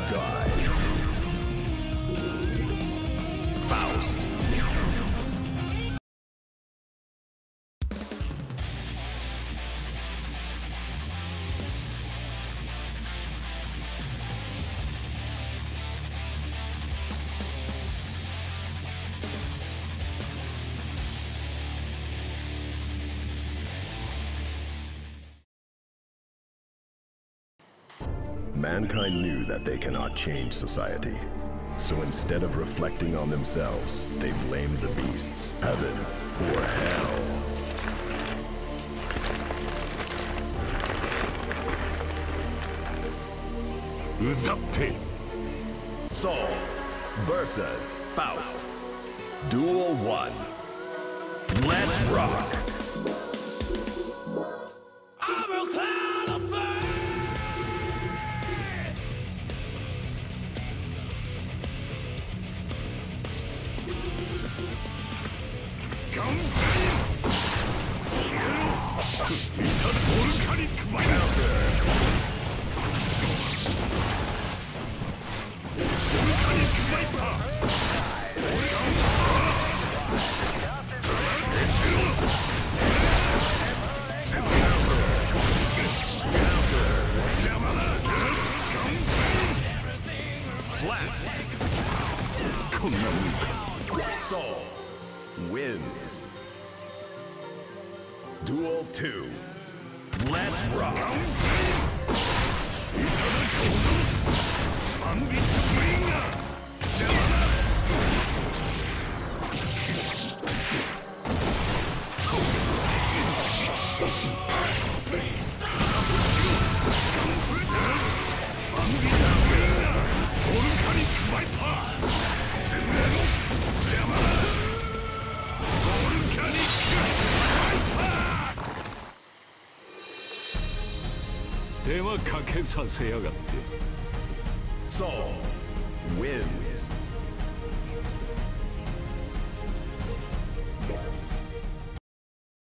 bad guy. Faust. Mankind knew that they cannot change society. So instead of reflecting on themselves, they blamed the beasts, heaven or hell. Uzate. Sol versus Faust. Duel 1. Let's rock! Sol wins. Duel 2. Let's rock. Sol wins.